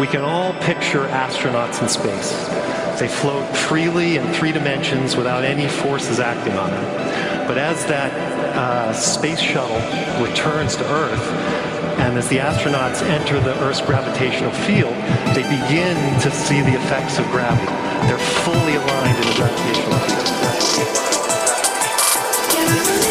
We can all picture astronauts in space. They float freely in three dimensions without any forces acting on them. But as that space shuttle returns to Earth, and as the astronauts enter the Earth's gravitational field, they begin to see the effects of gravity. They're fully aligned in the gravitational field.